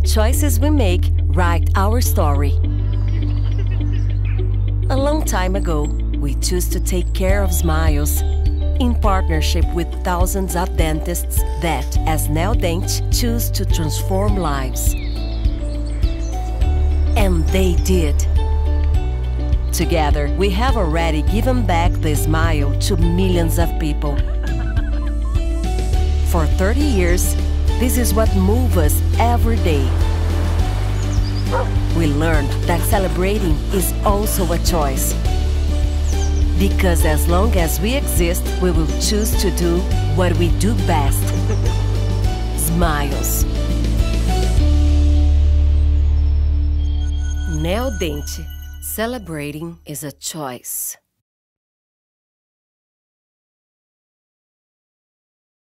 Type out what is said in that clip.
The choices we make write our story. A long time ago, we chose to take care of smiles in partnership with thousands of dentists that, as Neodent, choose to transform lives. And they did. Together, we have already given back the smile to millions of people. For 30 years, this is what moves us every day. We learned that celebrating is also a choice. Because as long as we exist, we will choose to do what we do best. Smiles. Neodent. Celebrating is a choice.